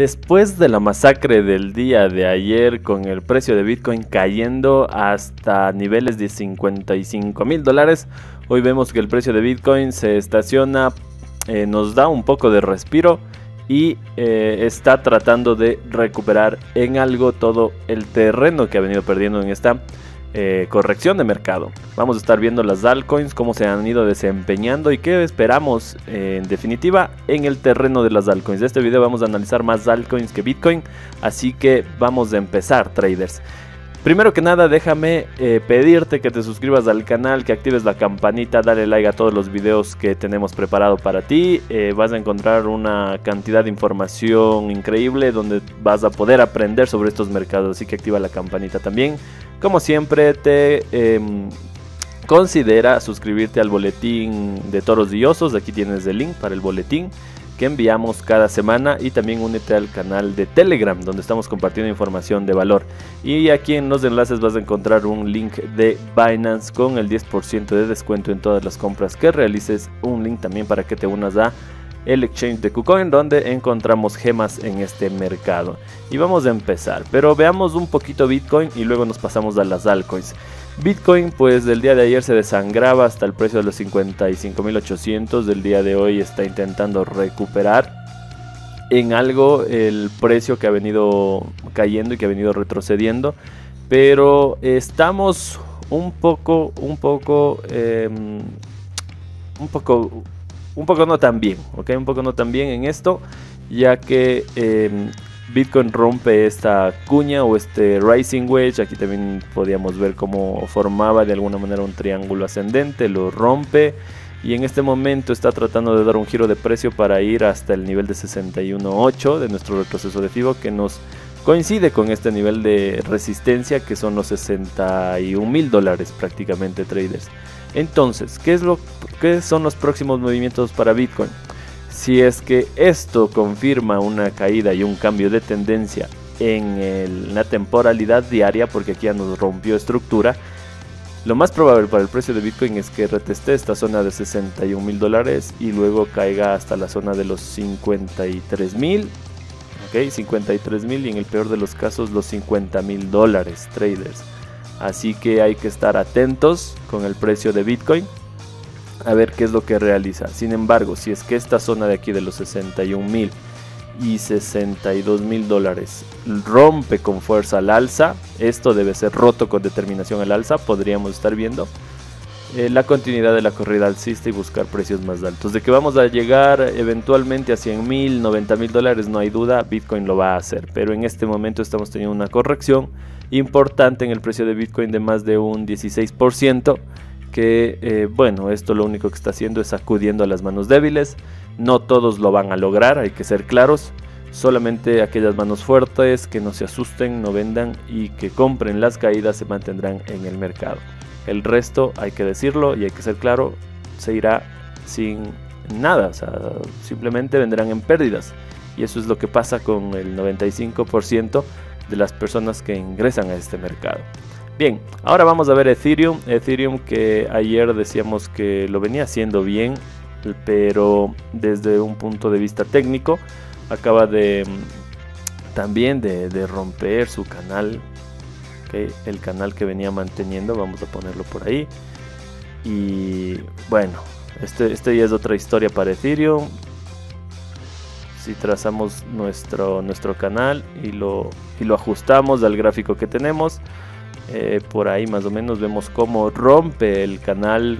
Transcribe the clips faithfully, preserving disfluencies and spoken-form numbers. Después de la masacre del día de ayer, con el precio de Bitcoin cayendo hasta niveles de cincuenta y cinco mil dólares, hoy vemos que el precio de Bitcoin se estaciona, eh, nos da un poco de respiro y eh, está tratando de recuperar en algo todo el terreno que ha venido perdiendo en esta eh, corrección de mercado. Vamos a estar viendo las altcoins, cómo se han ido desempeñando y qué esperamos eh, en definitiva en el terreno de las altcoins. De este video vamos a analizar más altcoins que Bitcoin, así que vamos a empezar, traders. Primero que nada, déjame eh, pedirte que te suscribas al canal, que actives la campanita, dale like a todos los videos que tenemos preparado para ti. Eh, vas a encontrar una cantidad de información increíble donde vas a poder aprender sobre estos mercados, así que activa la campanita también. Como siempre, te eh, considera suscribirte al boletín de Toros y Osos. Aquí tienes el link para el boletín que enviamos cada semana, y también únete al canal de Telegram donde estamos compartiendo información de valor, y aquí en los enlaces vas a encontrar un link de Binance con el diez por ciento de descuento en todas las compras que realices, un link también para que te unas a el exchange de KuCoin donde encontramos gemas en este mercado. Y vamos a empezar, pero veamos un poquito Bitcoin y luego nos pasamos a las altcoins. Bitcoin, pues del día de ayer se desangraba hasta el precio de los cincuenta y cinco mil ochocientos, del día de hoy está intentando recuperar en algo el precio que ha venido cayendo y que ha venido retrocediendo, pero estamos un poco, un poco, eh, un poco... Un poco no tan bien, ok, un poco no tan bien en esto, ya que eh, Bitcoin rompe esta cuña o este rising wedge. Aquí también podíamos ver cómo formaba de alguna manera un triángulo ascendente, lo rompe y en este momento está tratando de dar un giro de precio para ir hasta el nivel de sesenta y uno punto ocho de nuestro retroceso de FIBO, que nos coincide con este nivel de resistencia que son los sesenta y un mil dólares prácticamente, traders. Entonces, ¿qué es lo, qué son los próximos movimientos para Bitcoin? Si es que esto confirma una caída y un cambio de tendencia en el, la temporalidad diaria, porque aquí ya nos rompió estructura, lo más probable para el precio de Bitcoin es que reteste esta zona de sesenta y un mil dólares y luego caiga hasta la zona de los cincuenta y tres mil, ok, cincuenta y tres mil, y en el peor de los casos los cincuenta mil dólares, traders. Así que hay que estar atentos con el precio de Bitcoin a ver qué es lo que realiza. Sin embargo, si es que esta zona de aquí de los sesenta y un mil y sesenta y dos mil dólares rompe con fuerza al alza, esto debe ser roto con determinación al alza, podríamos estar viendo eh, la continuidad de la corrida alcista y buscar precios más altos. De que vamos a llegar eventualmente a cien mil, noventa mil dólares, no hay duda, Bitcoin lo va a hacer, pero en este momento estamos teniendo una corrección importante en el precio de Bitcoin de más de un dieciséis por ciento, que eh, bueno, esto lo único que está haciendo es sacudiendo a las manos débiles. No todos lo van a lograr, hay que ser claros, solamente aquellas manos fuertes que no se asusten, no vendan y que compren las caídas se mantendrán en el mercado. El resto, hay que decirlo y hay que ser claro, se irá sin nada, o sea, simplemente vendrán en pérdidas, y eso es lo que pasa con el noventa y cinco por ciento de las personas que ingresan a este mercado. Bien, ahora vamos a ver Ethereum. Ethereum, que ayer decíamos que lo venía haciendo bien, pero desde un punto de vista técnico acaba de también de, de romper su canal, ¿okay? El canal que venía manteniendo, vamos a ponerlo por ahí. Y bueno, este, este ya es otra historia para Ethereum. Si trazamos nuestro, nuestro canal y lo, y lo ajustamos al gráfico que tenemos, eh, por ahí más o menos vemos cómo rompe el canal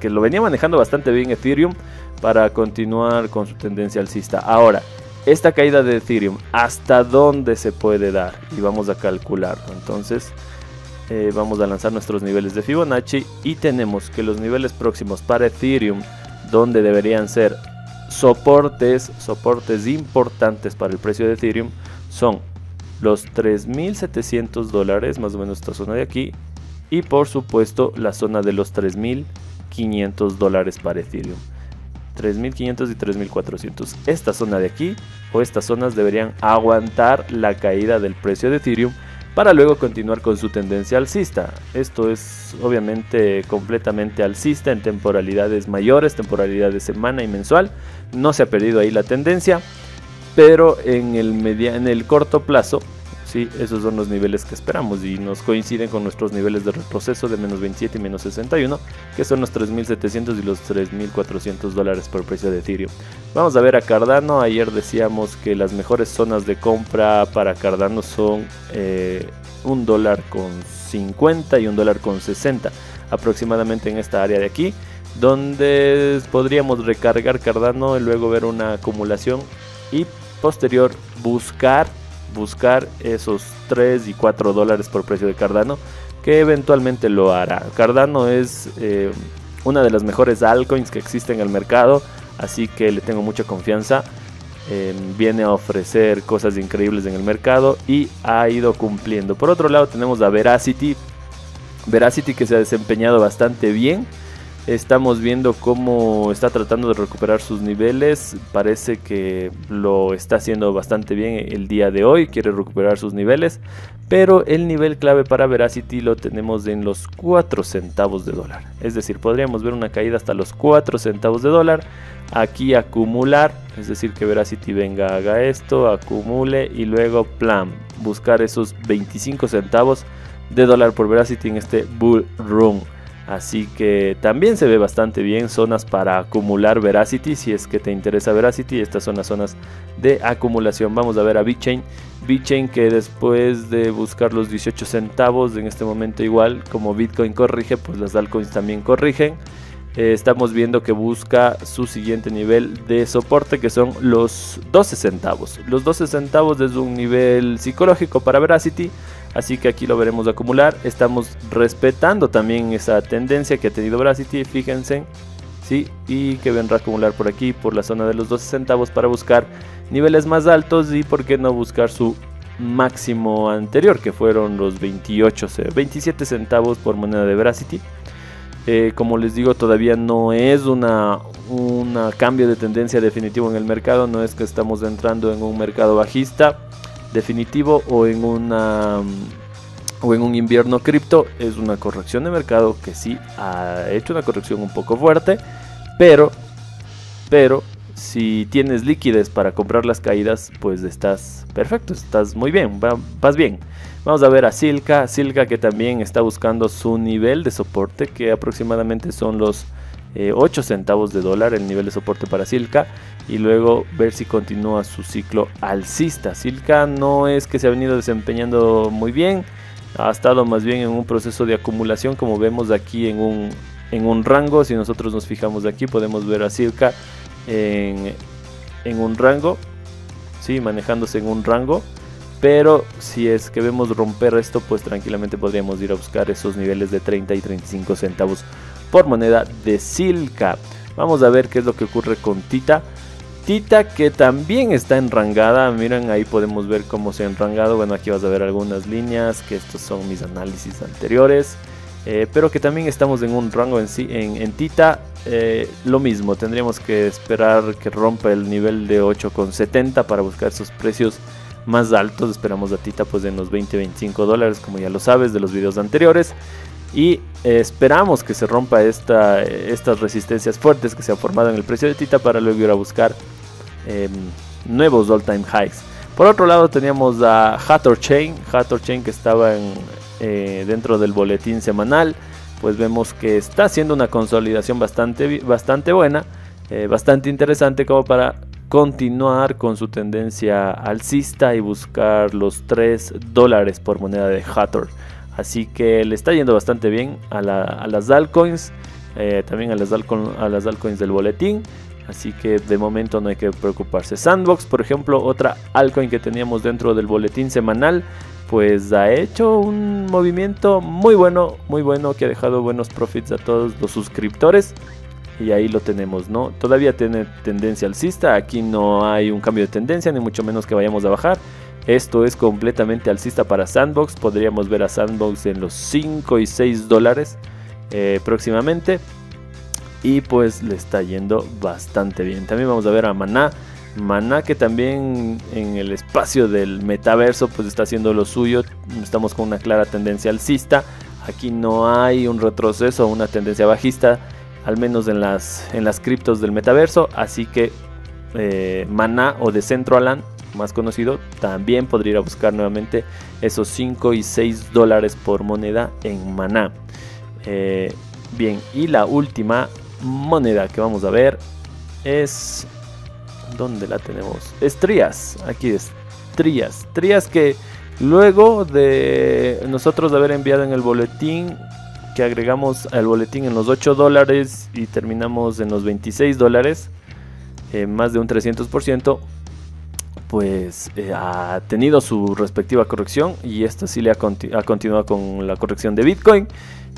que lo venía manejando bastante bien Ethereum para continuar con su tendencia alcista. Ahora, esta caída de Ethereum, ¿hasta dónde se puede dar? Y vamos a calcularlo. Entonces eh, vamos a lanzar nuestros niveles de Fibonacci y tenemos que los niveles próximos para Ethereum, donde deberían ser soportes, soportes importantes para el precio de Ethereum, son los tres mil setecientos dólares, más o menos esta zona de aquí, y por supuesto la zona de los tres mil quinientos dólares para Ethereum, tres mil quinientos y tres mil cuatrocientos. Esta zona de aquí o estas zonas deberían aguantar la caída del precio de Ethereum para luego continuar con su tendencia alcista. Esto es obviamente completamente alcista en temporalidades mayores, temporalidades semana y mensual. No se ha perdido ahí la tendencia, pero en el, media, en el corto plazo, sí, esos son los niveles que esperamos y nos coinciden con nuestros niveles de retroceso de menos veintisiete y menos sesenta y uno, que son los tres mil setecientos y los tres mil cuatrocientos dólares por precio de Ethereum. Vamos a ver a Cardano. Ayer decíamos que las mejores zonas de compra para Cardano son eh, un dólar con cincuenta y un dólar con sesenta, aproximadamente en esta área de aquí, donde podríamos recargar Cardano y luego ver una acumulación y posterior buscar buscar esos tres y cuatro dólares por precio de Cardano, que eventualmente lo hará. Cardano es eh, una de las mejores altcoins que existe en el mercado, así que le tengo mucha confianza. Eh, viene a ofrecer cosas increíbles en el mercado y ha ido cumpliendo. Por otro lado tenemos a Veracity, Veracity que se ha desempeñado bastante bien. Estamos viendo cómo está tratando de recuperar sus niveles. Parece que lo está haciendo bastante bien el día de hoy. Quiere recuperar sus niveles. Pero el nivel clave para Veracity lo tenemos en los cuatro centavos de dólar. Es decir, podríamos ver una caída hasta los cuatro centavos de dólar. Aquí acumular. Es decir, que Veracity venga, haga esto, acumule y luego plan. Buscar esos veinticinco centavos de dólar por Veracity en este bull run. Así que también se ve bastante bien zonas para acumular Veracity. Si es que te interesa Veracity, estas son las zonas de acumulación. Vamos a ver a VeChain. VeChain que después de buscar los dieciocho centavos en este momento, igual como Bitcoin corrige, pues las altcoins también corrigen. Eh, estamos viendo que busca su siguiente nivel de soporte, que son los doce centavos. Los doce centavos es un nivel psicológico para Veracity. Así que aquí lo veremos acumular. Estamos respetando también esa tendencia que ha tenido Veracity, fíjense, ¿sí? Y que vendrá a acumular por aquí, por la zona de los doce centavos, para buscar niveles más altos y por qué no buscar su máximo anterior, que fueron los veintiocho, veintisiete centavos por moneda de Veracity. Eh, como les digo, todavía no es una, una cambio de tendencia definitivo en el mercado. No es que estamos entrando en un mercado bajista definitivo o en una o en un invierno cripto. Es una corrección de mercado que sí ha hecho una corrección un poco fuerte, pero pero si tienes liquidez para comprar las caídas, pues estás perfecto, estás muy bien, vas bien. Vamos a ver a Silka, Silka que también está buscando su nivel de soporte, que aproximadamente son los Eh, ocho centavos de dólar, el nivel de soporte para Silka, y luego ver si continúa su ciclo alcista. Silka no es que se ha venido desempeñando muy bien, ha estado más bien en un proceso de acumulación, como vemos aquí en un, en un rango. Si nosotros nos fijamos de aquí, podemos ver a Silka en, en un rango, ¿sí? Manejándose en un rango. Pero si es que vemos romper esto, pues tranquilamente podríamos ir a buscar esos niveles de treinta y treinta y cinco centavos por moneda de Silka. Vamos a ver qué es lo que ocurre con Theta. Theta que también está enrangada. Miren, ahí podemos ver cómo se ha enrangado. Bueno, aquí vas a ver algunas líneas, que estos son mis análisis anteriores. Eh, pero que también estamos en un rango en, en, en Theta. Eh, lo mismo, tendríamos que esperar que rompa el nivel de ocho con setenta para buscar esos precios más altos. Esperamos a Theta pues en los veinte a veinticinco dólares, como ya lo sabes de los videos anteriores. Y esperamos que se rompa esta, estas resistencias fuertes que se han formado en el precio de Theta, para luego ir a buscar eh, nuevos all time highs. Por otro lado teníamos a Hathor Chain, Hathor Chain que estaba en, eh, dentro del boletín semanal. Pues vemos que está haciendo una consolidación bastante, bastante buena, eh, bastante interesante, como para continuar con su tendencia alcista y buscar los tres dólares por moneda de Hathor. Así que le está yendo bastante bien a, la, a las altcoins, eh, también a las, altcoin, a las altcoins del boletín. Así que de momento no hay que preocuparse. Sandbox, por ejemplo, otra altcoin que teníamos dentro del boletín semanal, pues ha hecho un movimiento muy bueno, muy bueno, que ha dejado buenos profits a todos los suscriptores. Y ahí lo tenemos, ¿no? Todavía tiene tendencia alcista. Aquí no hay un cambio de tendencia, ni mucho menos que vayamos a bajar. Esto es completamente alcista para Sandbox. Podríamos ver a Sandbox en los cinco y seis dólares eh, próximamente. Y pues le está yendo bastante bien. También vamos a ver a Maná. Maná que también en el espacio del metaverso pues está haciendo lo suyo. Estamos con una clara tendencia alcista. Aquí no hay un retroceso o una tendencia bajista, al menos en las, en las criptos del metaverso. Así que eh, Maná o Decentraland más conocido, también podría ir a buscar nuevamente esos cinco y seis dólares por moneda en maná. Eh, bien, y la última moneda que vamos a ver es... ¿dónde la tenemos? Es Trías. Aquí es Trías. Trías que luego de nosotros haber enviado en el boletín, que agregamos al boletín en los ocho dólares y terminamos en los veintiséis dólares, eh, más de un trescientos por ciento, pues eh, ha tenido su respectiva corrección, y esto sí le ha, continu ha continuado con la corrección de Bitcoin.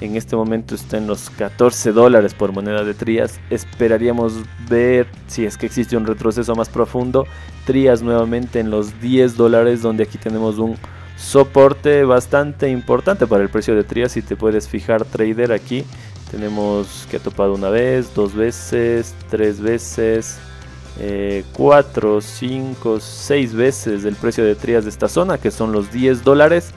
En este momento está en los catorce dólares por moneda de Trías. Esperaríamos ver si es que existe un retroceso más profundo. Trías nuevamente en los diez dólares, donde aquí tenemos un soporte bastante importante para el precio de Trías. Si te puedes fijar, trader, aquí tenemos que ha topado una vez, dos veces, tres veces, eh, cuatro, cinco, seis veces el precio de Trías de esta zona, que son los diez dólares.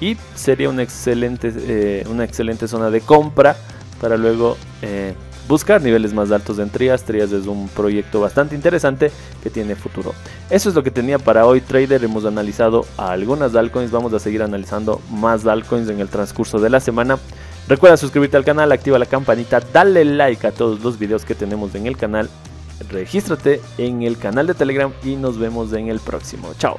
Y sería una excelente, eh, una excelente zona de compra para luego eh, buscar niveles más altos en Trías. Trías es un proyecto bastante interesante que tiene futuro. Eso es lo que tenía para hoy, trader. Hemos analizado algunas altcoins. Vamos a seguir analizando más altcoins en el transcurso de la semana. Recuerda suscribirte al canal, activa la campanita, dale like a todos los videos que tenemos en el canal. Regístrate en el canal de Telegram y nos vemos en el próximo. Chao.